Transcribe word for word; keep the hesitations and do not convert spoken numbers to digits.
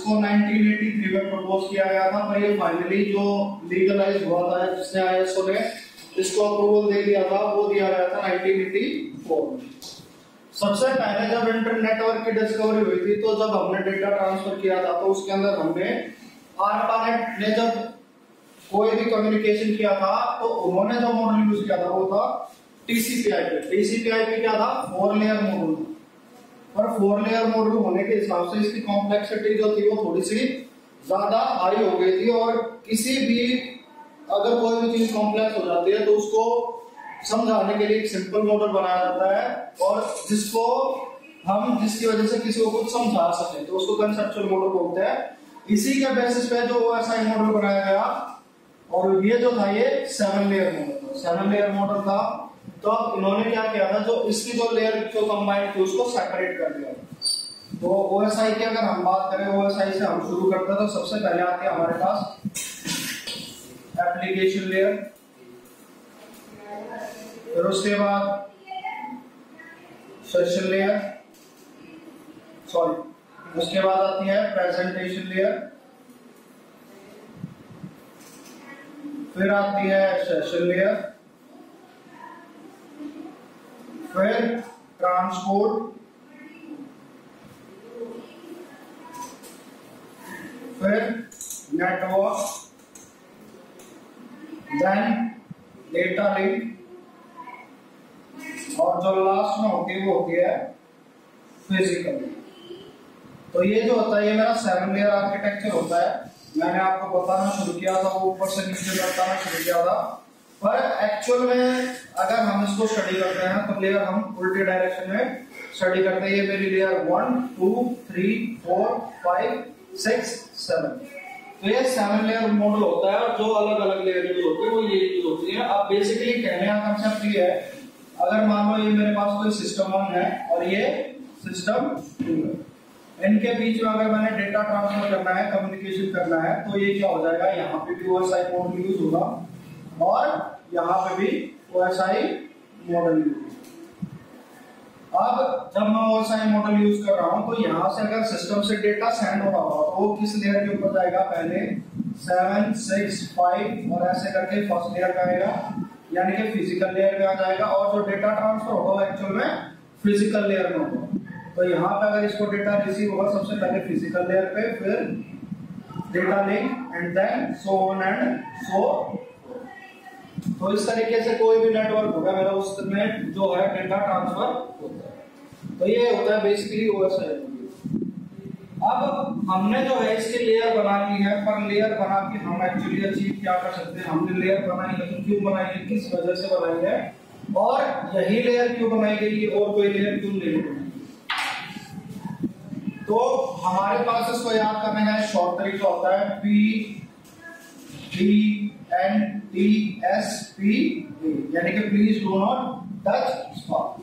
इसको nineteen eighty three में propose किया गया था, पर ये फाइनली जो लीगलाइज हुआ था जिसने आईएसओ ने इसको अप्रूवल दे दिया था वो दिया गया था नाइनटीन एटी फोर में। सबसे पहले जब इंटरनेटवर्क की डिस्कवरी हुई थी तो जब हमने डेटा ट्रांसफर किया था तो उसके अंदर हमने ARPANET ने जब कोई भी कम्युनिकेशन किया था तो उन्होंने जो मॉडल यूज किया था वो था टीसीपी आईपी। टीसीपी आईपी क्या था? Four layer model. पर फोर लेयर मॉडल होने के हिसाब से इसकी कॉम्प्लेक्सिटी जो थी वो थोड़ी सी ज्यादा हाई हो गई थी, और किसी भी अगर कोई भी चीज कॉम्प्लेक्स हो जाती है तो उसको समझाने के लिए एक सिंपल मॉडल बनाया जाता है, और जिसको हम जिसकी वजह से किसी को कुछ समझा सके तो उसको कंसेप्चुअल मॉडल बोलते हैं। इसी के बेसिस पे जो ओएसआई मॉडल बनाया गया, और ये जो था ये सेवन लेयर मॉडल था। सेवन लेयर मॉडल था तो इन्होंने क्या किया था, जो इसकी जो लेयर जो कंबाइन थी उसको सेपरेट कर दिया। तो ओएसआई की अगर हम बात करें, ओएसआई से हम शुरू करते हैं तो सबसे पहले आते हैं हमारे पास एप्लीकेशन लेयर, फिर उसके बाद सेशन लेयर, सॉरी उसके बाद आती है प्रेजेंटेशन लेयर, फिर आती है सेशन लेयर, फिर ट्रांसपोर्ट, फिर नेटवर्क, देन डेटा लिंक, और जो लास्ट में होती है वो होती है फिजिकल। तो ये जो होता है ये मेरा सेवन लेयर आर्किटेक्चर होता है। मैंने आपको बताना शुरू किया था, वो ऊपर से नीचे बताना शुरू किया था, पर एक्चुअल में अगर हम इसको स्टडी करते हैं तो लेयर हम उल्टे डायरेक्शन में स्टडी करते हैं। ये मेरी layer one two three four five six seven, तो ये सेवन लेयर मॉडल होता है, और जो अलग अलग लेयर यूज होती है वो ये यूज होती है। अब बेसिकली कहने का कंसेप्ट ये है, अगर मान लो ये मेरे पास कोई सिस्टम वन है और ये सिस्टम टू है, इनके बीच में अगर मैंने डेटा ट्रांसफर करना है, कम्युनिकेशन करना है, तो ये क्या हो जाएगा, यहाँ पे भी ओएसआई मॉडल यूज होगा और यहाँ पे भी ओएसआई मॉडल यूज होगा। अब जब मैं ओएसआई मॉडल यूज कर रहा हूँ तो यहाँ से अगर सिस्टम से डेटा सेंड हो रहा होगा तो वो किस लेयर के ऊपर जाएगा, पहले सेवन सिक्स फाइव और ऐसे करके फर्स्ट लेयर पे आएगा, यानी कि फिजिकल लेयर पे आ जाएगा, और जो डेटा ट्रांसफर होगा एक्चुअल में फिजिकल लेयर में होगा। तो यहाँ पे अगर इसको डेटा रिसीव होगा सबसे पहले फिजिकल लेयर पे, फिर data link and then so on and so. तो इस तरीके से कोई भी नेटवर्क होगा मेरा उसमें जो है डेटा ट्रांसफर होता है। तो ये होता है बेसिकली ओएसआई। अब हमने जो है इसकी लेयर बना ली है, पर लेयर बना के हम एक्चुअली अचीव क्या कर सकते हैं, हमने लेयर बनाई लेकिन क्यों बनाई है, किस वजह से बनाई है, और यही लेयर क्यों बनाई गई है और कोई लेयर क्यों नहीं बनाई। तो हमारे पास इसको याद करने का शॉर्ट तरीका होता है P D N T S P, यानी कि please do not touch spot.